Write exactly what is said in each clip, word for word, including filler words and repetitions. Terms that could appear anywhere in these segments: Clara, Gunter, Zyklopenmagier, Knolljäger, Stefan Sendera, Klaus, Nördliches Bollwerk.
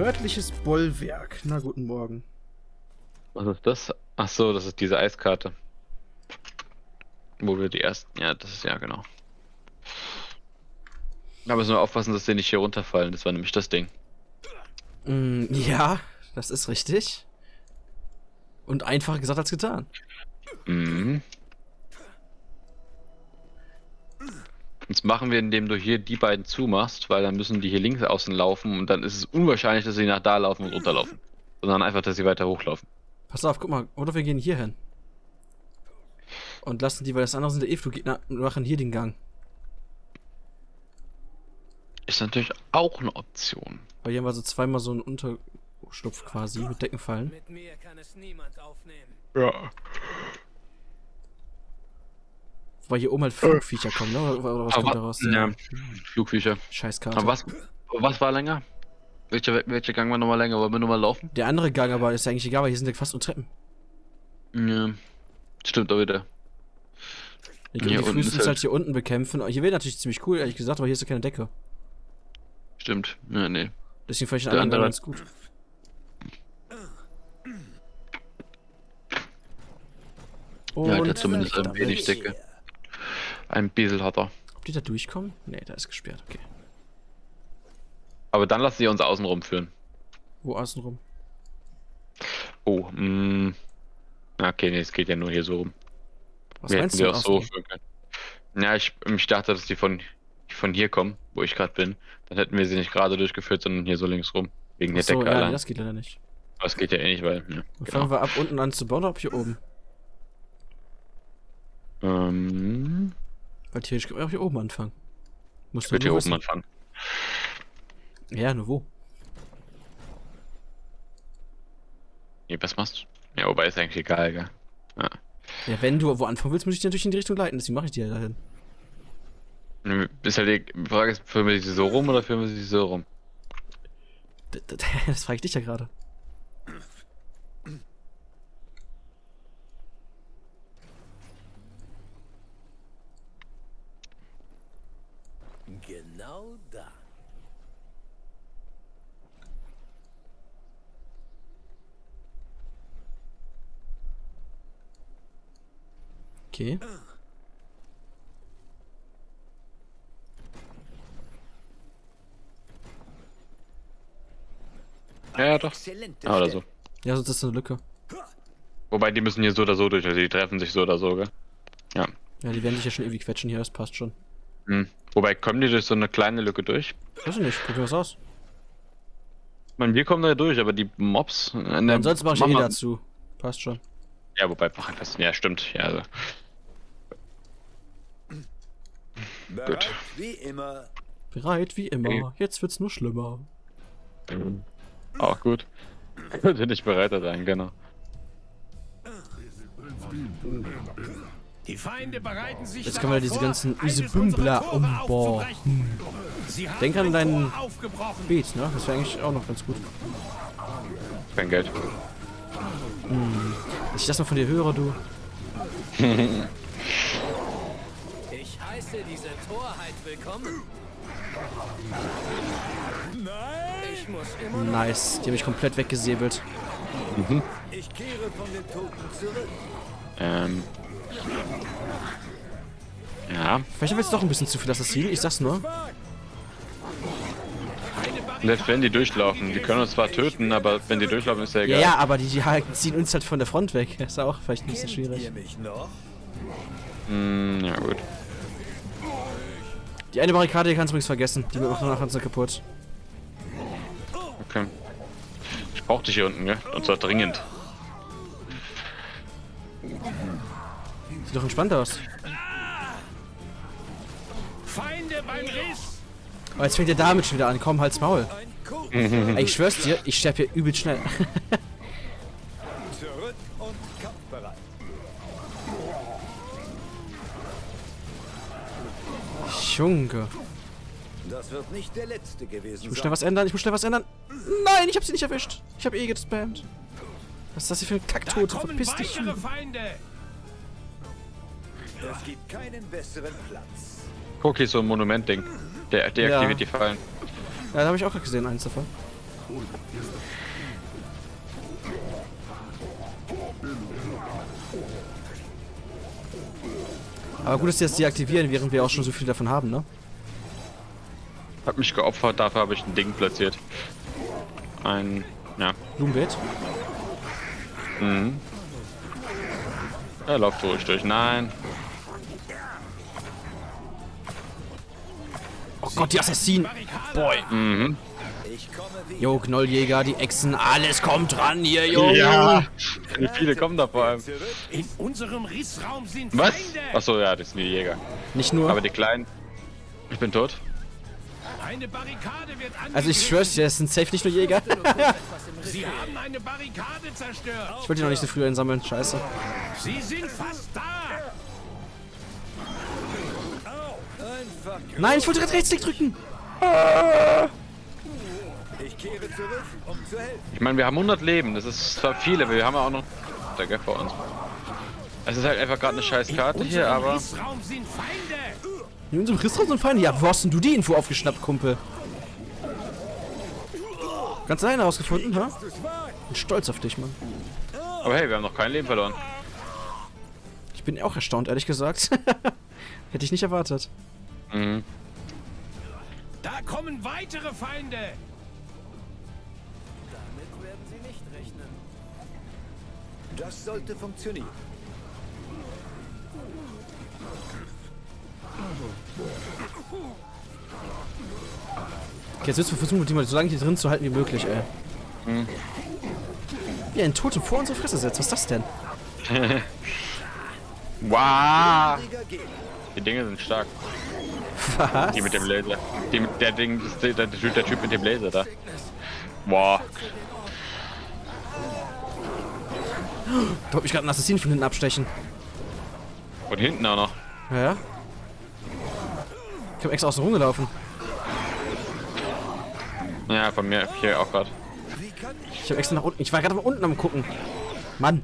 Nördliches Bollwerk. Na, guten Morgen. Was ist das? Ach so, das ist diese Eiskarte. Wo wir die ersten... Ja, das ist ja genau. Da müssen wir aufpassen, dass die nicht hier runterfallen. Das war nämlich das Ding. Mm, ja, das ist richtig. Und einfach gesagt als getan. Mhm. Das machen wir, indem du hier die beiden zumachst, weil dann müssen die hier links außen laufen und dann ist es unwahrscheinlich, dass sie nach da laufen und runterlaufen. Sondern einfach, dass sie weiter hochlaufen. Pass auf, guck mal, oder wir gehen hier hin. Und lassen die, weil das andere sind der E-Fluggegner, machen hier den Gang. Ist natürlich auch eine Option. Weil hier haben wir so zweimal so einen Unterschlupf quasi mit Deckenfallen. Mit mir kann es niemand aufnehmen. Ja. Weil hier oben halt Flugviecher äh. kommen, ne? Oder, oder was aber kommt da raus? Ja, Flugviecher. Scheißkarte. Aber was, was war länger? Welcher welche Gang war nochmal länger? Wollen wir nochmal laufen? Der andere Gang aber ist ja eigentlich egal, weil hier sind ja fast nur Treppen. Ja. Stimmt auch wieder. Wir können die frühestens halt hier unten bekämpfen. Hier wäre natürlich ziemlich cool, ehrlich gesagt, aber hier ist ja keine Decke. Stimmt, ja, nee. Deswegen vielleicht ein anderer ganz gut. Und ja, der zumindest ein wenig Decke. Ein bisschen hat er. Ob die da durchkommen? Nee, da ist gesperrt, okay. Aber dann lassen sie uns außenrum führen. Wo außenrum? Oh, mh. Okay, nee, es geht ja nur hier so rum. Was meinst du? Wir auch so führen können. Ja, ich, ich dachte, dass die von... von hier kommen, wo ich gerade bin, dann hätten wir sie nicht gerade durchgeführt, sondern hier so links rum. Wegen der Decke allein. Das geht leider nicht. Das geht ja eh nicht, weil. Ne, genau. Fangen wir ab unten an zu bauen, ab hier oben. Ähm. Weil theoretisch können wir auch hier oben anfangen. Musst ich würde hier wissen. Oben anfangen. Ja, nur wo? Nee, was machst du? Ja, wobei ist eigentlich egal, gell? Ja. Ja, wenn du wo anfangen willst, muss ich dir natürlich in die Richtung leiten, deswegen mache ich dir ja dahin. Ist halt die Frage ist, führen wir sie so rum oder führen wir sie so rum? Das frage ich dich ja gerade. Genau da. Okay. Ja, doch. Ah, oder so. Ja, sonst ist eine Lücke. Wobei, die müssen hier so oder so durch, also die treffen sich so oder so, gell? Ja. Ja, die werden sich ja schon ewig quetschen hier, das passt schon. Hm. Wobei, kommen die durch so eine kleine Lücke durch? Weiß ich nicht, probier was aus. Ich meine, wir kommen da durch, aber die Mobs... Ne, ansonsten mach ich eh dazu. Passt schon. Ja, wobei, machen das... Ja, stimmt. Ja, also. Bereit Gut. wie immer. Bereit wie immer. Okay. Jetzt wird's nur schlimmer. Mhm. Auch gut. Könnte nicht bereiter sein, genau. Die Feinde bereiten sich jetzt können wir diese ganzen Isebümbler umbauen. Denk an deinen Beat, ne? Das wäre eigentlich auch noch ganz gut. Kein Geld. Hm. Dass ich das mal von dir höre, du. Ich heiße diese Torheit willkommen. Ich muss immer nice, die haben mich komplett weggesäbelt. Mhm. Ich kehre von den Toten zurück. Ähm. Ja. Vielleicht haben wir jetzt doch ein bisschen zu viel Assassinen, ich sag's nur. Selbst wenn die durchlaufen, die können uns zwar töten, aber wenn die durchlaufen ist ja egal. Ja, aber die, die ziehen uns halt von der Front weg. Das ist auch vielleicht ein bisschen schwierig. Hm, ja gut. Die eine Barrikade, die kannst du übrigens vergessen. Die wird auch nachher so kaputt. Okay. Ich brauch dich hier unten, gell? Und zwar dringend. Sieht doch entspannt aus. Feinde beim Riss. Oh, jetzt fängt der damit schon wieder an. Komm, halt's Maul. Ey, ich schwör's dir, ich sterb hier übel schnell. Zurück und kampfbereit. Junge. Das wird nicht der letzte gewesen. Ich muss schnell was ändern, ich muss schnell was ändern. Nein, ich hab sie nicht erwischt. Ich hab eh gespammt. Was ist das hier für ein Kacktote? Verpiss dich. Es gibt keinen besseren Platz. Guck, hier ist so ein Monument-Ding. Der deaktiviert ja die Fallen. Ja, da habe ich auch gesehen, eins davon. Aber gut, dass die das deaktivieren, während wir auch schon so viel davon haben, ne? Hab mich geopfert, dafür habe ich ein Ding platziert. Ein, ja. Blumenbeet? Mhm. Er läuft ruhig durch, nein. Oh Gott, die Assassinen! Boy! Mhm. Jo, Knolljäger, die Echsen, alles kommt ran hier, jo! Ja! Wie viele kommen da vor allem? In unserem Rissraum sind Feinde. Was? Achso, ja, das sind die Jäger. Nicht nur. Aber die Kleinen. Ich bin tot. Eine Barrikade wird angegriffen. Also ich schwör's dir, das sind safe nicht nur Jäger. Sie haben eine Barrikade zerstört. Ich wollte die noch nicht so früh einsammeln, scheiße. Sie sind fast da. Nein, ich wollte gerade Rechtsklick drücken. Ich kehre zurück, um zu helfen. Ich meine, wir haben hundert Leben, das ist zwar viel, aber wir haben ja auch noch da Geld vor uns. Es ist halt einfach gerade eine scheiß Karte hier, aber... In unserem Rissraum sind Feinde. Ja, wo hast denn du die Info aufgeschnappt, Kumpel? Ganz alleine rausgefunden, ha? Bin stolz auf dich, Mann. Aber hey, wir haben noch kein Leben verloren. Ich bin auch erstaunt, ehrlich gesagt. Hätte ich nicht erwartet. Mhm. Da kommen weitere Feinde! Damit werden sie nicht rechnen. Das sollte funktionieren. Okay, jetzt müssen wir versuchen, die mal so lange hier drin zu halten wie möglich, ey. Mhm. Wie ein Totem vor unsere Fresse setzt, was ist das denn? Wow! Die Dinge sind stark. Was? Die mit dem Laser. Die mit der Ding, der, der, der Typ mit dem Laser da. Wow. Da hab ich gerade einen Assassinen von hinten abstechen. Von hinten auch noch. Ja? Ich hab extra außen rumgelaufen. Ja, von mir hier auch gerade. Ich hab extra nach unten. Ich war gerade mal unten am Gucken. Mann.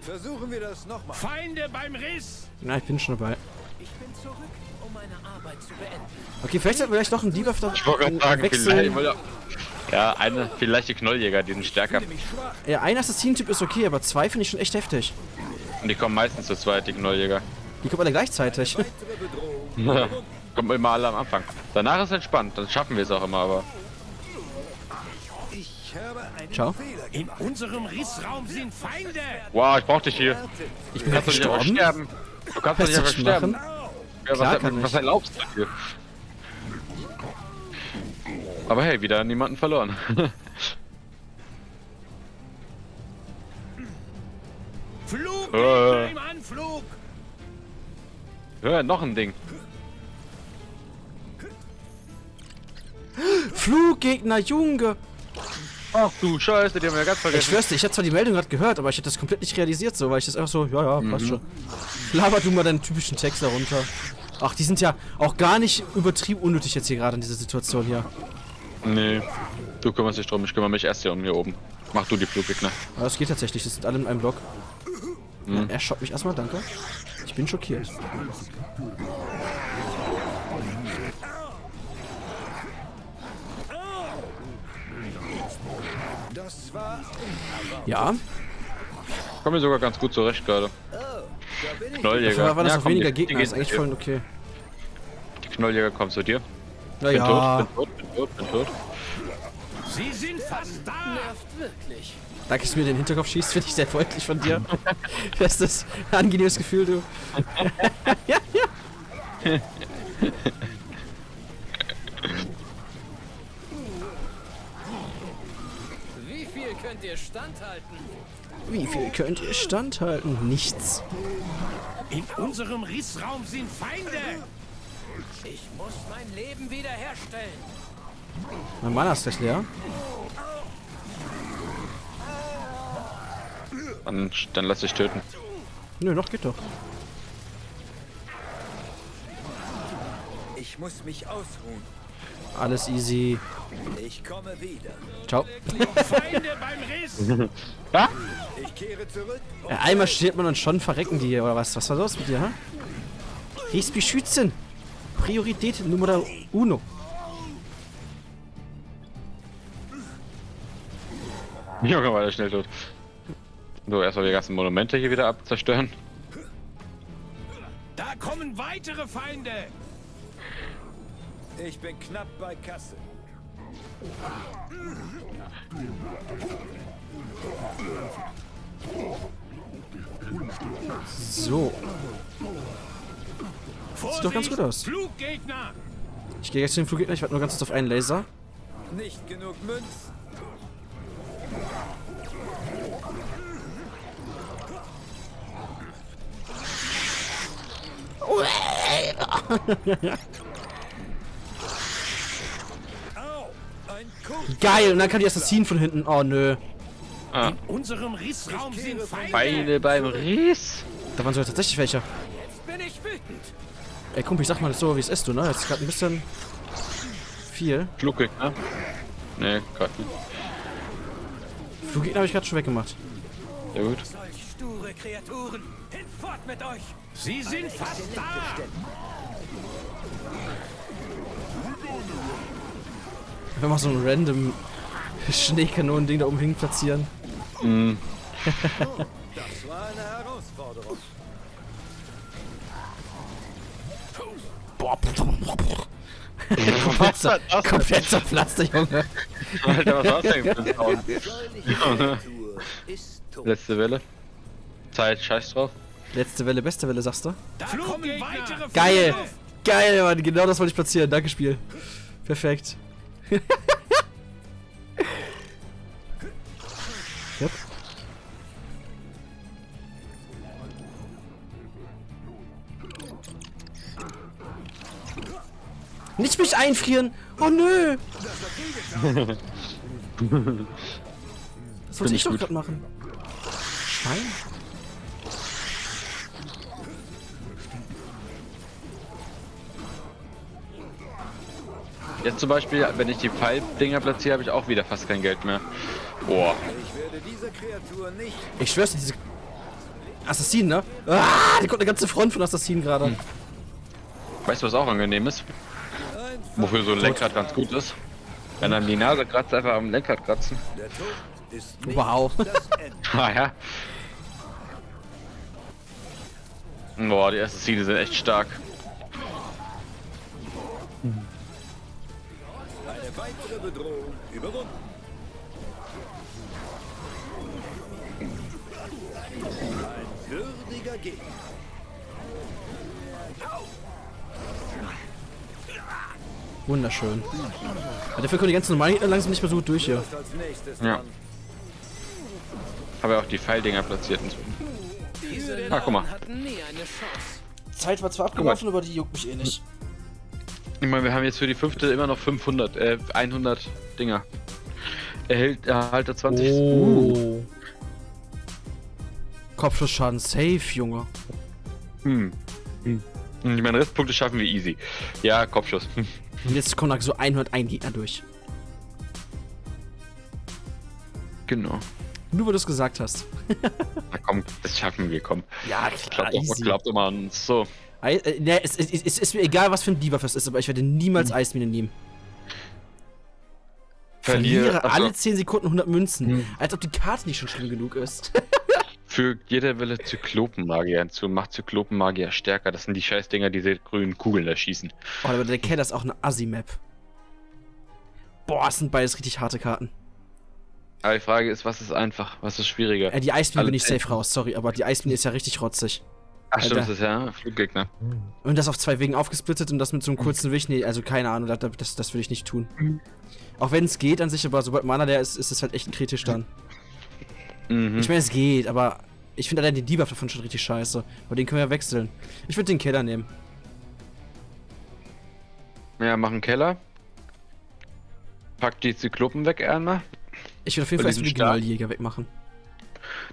Versuchen wir das nochmal. Feinde beim Riss! Na, ich bin schon dabei. Ich bin zurück, um meine Arbeit zu beenden. Okay, vielleicht sollten wir gleich noch einen Debuff da. Ich wollte gerade sagen, vielleicht. Ja, eine, vielleicht die Knolljäger, die sind stärker. Ja, ein Assassinen-Typ ist okay, aber zwei finde ich schon echt heftig. Und die kommen meistens zu zweit, die Knolljäger. Die kommen alle gleichzeitig. Kommen immer alle am Anfang. Danach ist es entspannt, dann schaffen wir es auch immer, aber. Ich habe einen Ciao. Fehler in unserem Rissraum sind Feinde! Wow, ich brauch dich hier. Ich bin kannst nicht einfach sterben. Du kannst doch nicht einfach sterben. Ja, klar, was, kann was erlaubst du hier? Aber hey, wieder niemanden verloren. Flug! Äh. Im Anflug! Ja, noch ein Ding. Fluggegner, Junge! Ach du Scheiße, die haben wir ja ganz vergessen. Ich schwör's dir, ich hätte zwar die Meldung gerade gehört, aber ich hätte das komplett nicht realisiert so, weil ich das einfach so, ja, ja, passt mhm. schon. Laber du mal deinen typischen Text darunter. Ach, die sind ja auch gar nicht übertrieben unnötig jetzt hier gerade in dieser Situation hier. Nee, du kümmerst dich drum, ich kümmere mich erst hier um hier oben. Mach du die Fluggegner. Ja, das geht tatsächlich, das sind alle in einem Block. Mhm. Er schaut mich erstmal, danke. Ich bin schockiert. Ja. Ich komme mir sogar ganz gut zurecht gerade. Knolljäger. Dafür war das ja, komm, weniger Gegner, ist eigentlich voll okay. Die Knolljäger kommen zu dir. Na bin ja. tot, bin tot, bin tot, bin tot. Sie sind fast da. Wirklich. Danke, dass du mir den Hinterkopf schießt, finde ich sehr freundlich von dir. Das ist ein angenehmes Gefühl, du. Ja, ja. Könnt ihr standhalten? Wie viel könnt ihr standhalten? Nichts. In unserem Rissraum sind Feinde. Ich muss mein Leben wiederherstellen. Mein Mann ist gleich leer. Dann, dann lass dich töten. Nö, noch geht doch. Ich muss mich ausruhen. Alles easy. Ich komme wieder. Ciao. Feinde beim Riss. Ja? Ich kehre zurück. Ja, einmal steht man und schon verrecken die hier, oder was? Was war los mit dir, ha? Riesby Schützen. Priorität Nummer uno. Ja, komm weiter, schnell tot. So, erstmal die ganzen Monumente hier wieder abzerstören. Da kommen weitere Feinde! Ich bin knapp bei Kasse. So. Vorsicht, sieht doch ganz gut aus. Fluggegner. Ich gehe jetzt zu dem Fluggegner, ich warte nur ganz kurz auf einen Laser. Nicht genug Münzen. Geil, und dann kann die Assassinen von hinten. Oh nö. Ah. In unserem Rissraum sind Feinde. Feinde beim Riss. Da waren sogar tatsächlich welche. Jetzt bin ich wütend. Ey Kumpel, ich sag mal so, wie es ist, du, ne? Jetzt ist gerade ein bisschen viel. Fluggegner? Ne, gerade nicht. Fluggegner habe ich gerade schon weggemacht. Ja gut. Sture Kreaturen, hinfort mit euch. Sie sind fast da. Wenn wir so ein random Schneekanonen-Ding da oben hin platzieren. Mm. Das war eine Herausforderung. Boah, was war das? Komplett zerpflastert, Junge. Alter, was war's denn? Letzte Welle. Zeit, scheiß drauf. Letzte Welle, beste Welle, sagst du? Geil! Geil, Mann, genau das wollte ich platzieren. Danke, Spiel. Perfekt. Yep. Nicht mich einfrieren! Oh nö! Das wollte ich doch gerade machen. Schwein? Jetzt zum Beispiel, wenn ich die Pfeildinger platziere, habe ich auch wieder fast kein Geld mehr. Boah. Ich werde diese Kreatur nicht. Ich schwör's nicht, diese Assassinen, ne? Ah, die kommt eine ganze Front von Assassinen gerade. Hm. Weißt du, was auch angenehm ist? Wofür so ein Lenkrad ganz gut ist? Wenn einem die Nase kratzt, einfach am Lenkrad kratzen. Der Tod ist nicht wow. Ah ja. Boah, die Assassinen sind echt stark. Hm. Weitere Bedrohung überwunden. Ein würdiger Gegner. Wunderschön. Aber dafür können die ganzen normalen Gegner langsam nicht mehr so gut durch hier. Ja. Habe ja auch die Pfeildinger platziert inzwischen. Ah, guck mal. Zeit war zwar abgelaufen, aber die juckt mich eh nicht. Ich meine, wir haben jetzt für die fünfte immer noch fünfhundert, äh, hundert Dinger. Erhält, erhalte zwanzig. Oh. Kopfschussschaden, safe, Junge. Hm. Hm. Ich meine, Restpunkte schaffen wir easy. Ja, Kopfschuss. Und jetzt kommen da so hunderteins Gegner durch. Genau. Nur weil du es gesagt hast. Na komm, das schaffen wir, komm. Ja, klar, easy. Glaubt immer an uns, so. Eis, äh, ne, es, es, es ist mir egal, was für ein Debuff es ist, aber ich werde niemals hm. Eismine nehmen. Verliere, Verliere alle zehn Sekunden hundert Münzen. Hm. Als ob die Karte nicht schon schlimm genug ist. Für jeder Wille Zyklopenmagier hinzu. Macht Zyklopenmagier stärker. Das sind die Scheißdinger, die diese grünen Kugeln da schießen. Oh, aber der Keller ist auch eine Assi-Map. Boah, das sind beides richtig harte Karten. Aber die Frage ist, was ist einfach? Was ist schwieriger? Äh, die Eismine bin ich safe raus, sorry, aber die Eismine ist ja richtig rotzig. Ach stimmt, das ist ja Fluggegner. Und das auf zwei Wegen aufgesplittet und das mit so einem kurzen Weg, nee, also keine Ahnung, das, das, das würde ich nicht tun. Auch wenn es geht an sich, aber sobald Mana leer ist, ist das halt echt ein kritisch dann. Mhm. Ich meine, es geht, aber ich finde allein den Debuff davon schon richtig scheiße. Aber den können wir ja wechseln. Ich würde den Keller nehmen. Ja, machen Keller. Pack die Zyklopen weg, einmal. Ich würde auf jeden Fall erstmal die Knalljäger wegmachen.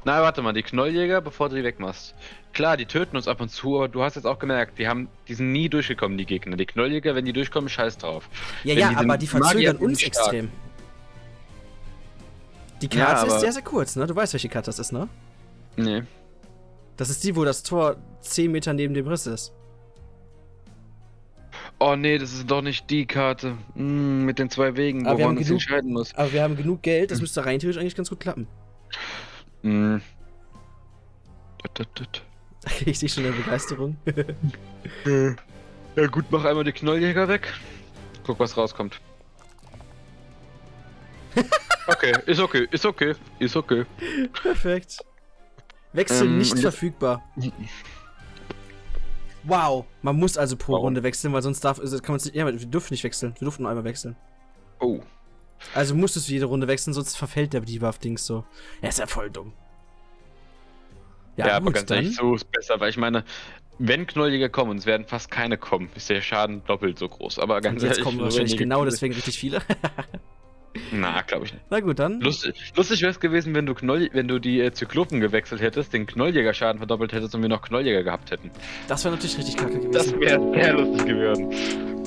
Na, warte mal, die Knolljäger, bevor du die wegmachst. Klar, die töten uns ab und zu, aber du hast jetzt auch gemerkt, die haben, die sind nie durchgekommen, die Gegner. Die Knolljäger, wenn die durchkommen, scheiß drauf. Ja, wenn ja, die aber die verzögern uns stark. Extrem. Die Karte ja, ist sehr, sehr kurz, ne? Du weißt, welche Karte das ist, ne? Nee. Das ist die, wo das Tor zehn Meter neben dem Riss ist. Oh nee, das ist doch nicht die Karte. Hm, mit den zwei Wegen, aber wo man genug, sich entscheiden muss. Aber wir haben genug Geld, das hm. müsste rein theoretisch eigentlich ganz gut klappen. Hm. Ich sehe schon eine Begeisterung. Ja gut, mach einmal die Knolljäger weg. Guck, was rauskommt. Okay, ist okay, ist okay, ist okay. Perfekt. Wechsel ähm, nicht verfügbar. Wow, man muss also pro Warum? Runde wechseln, weil sonst darf kann man es nicht. Ja, wir dürfen nicht wechseln. Wir durften nur einmal wechseln. Oh. Also musstest du jede Runde wechseln, sonst verfällt der Diva-Dings so. Er ist ja voll dumm. Ja, ja gut, aber ganz dann. ehrlich, so ist besser, weil ich meine, wenn Knolljäger kommen, und es werden fast keine kommen, ist der Schaden doppelt so groß. Aber ganz jetzt ehrlich, jetzt kommen wahrscheinlich genau Knolle. deswegen richtig viele. Na, glaube ich nicht. Na gut, dann. Lustig, lustig wäre es gewesen, wenn du Knoll, wenn du die äh, Zyklopen gewechselt hättest, den Knolljäger-Schaden verdoppelt hättest und wir noch Knolljäger gehabt hätten. Das wäre natürlich richtig kacke gewesen. Das wäre sehr lustig geworden.